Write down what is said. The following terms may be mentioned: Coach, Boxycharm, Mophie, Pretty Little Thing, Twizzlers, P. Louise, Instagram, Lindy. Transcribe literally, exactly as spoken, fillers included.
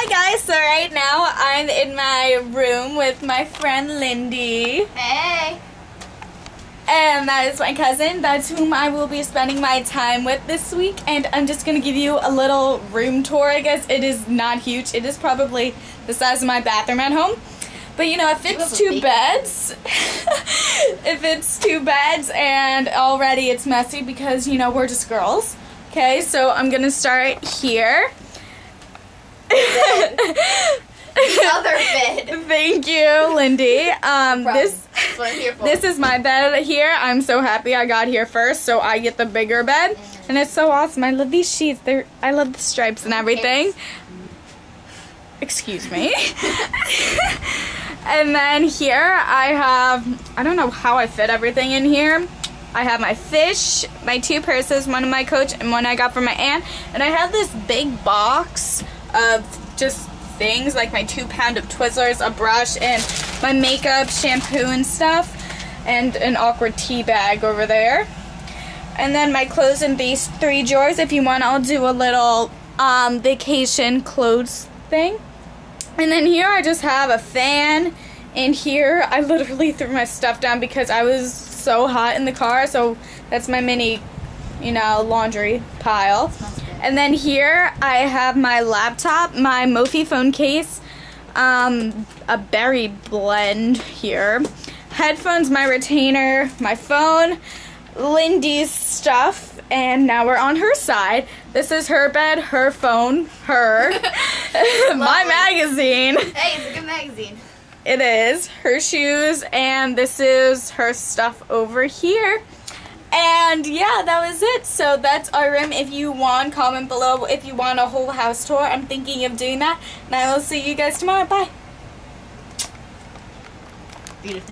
Hi guys, so right now I'm in my room with my friend Lindy. Hey! And that is my cousin. That's whom I will be spending my time with this week. And I'm just going to give you a little room tour, I guess. It is not huge. It is probably the size of my bathroom at home. But you know, it fits two beds. It fits two beds and already it's messy because, you know, we're just girls. Okay, so I'm going to start here. Another bed. Thank you, Lindy. Um, no this this is my bed here. I'm so happy I got here first, so I get the bigger bed, mm. and it's so awesome. I love these sheets. They're I love the stripes and everything. Excuse me. And then here I have I don't know how I fit everything in here. I have my fish, my two purses, one of my Coach and one I got from my aunt, and I have this big box of just things like my two pound of Twizzlers, a brush, and my makeup, shampoo and stuff, and an awkward tea bag over there. And then my clothes in these three drawers. If you want, I'll do a little um, vacation clothes thing. And then here I just have a fan. And here I literally threw my stuff down because I was so hot in the car. So that's my mini, you know, laundry pile. And then here I have my laptop, my Mophie phone case, um, a berry blend here, headphones, my retainer, my phone, Lindy's stuff, and now we're on her side. This is her bed, her phone, her, my magazine. Hey, it's a good magazine. It is, her shoes, and this is her stuff over here. And yeah, that was it. So that's our room. If you want, comment below if you want a whole house tour. I'm thinking of doing that. And I will see you guys tomorrow. Bye. Beautiful.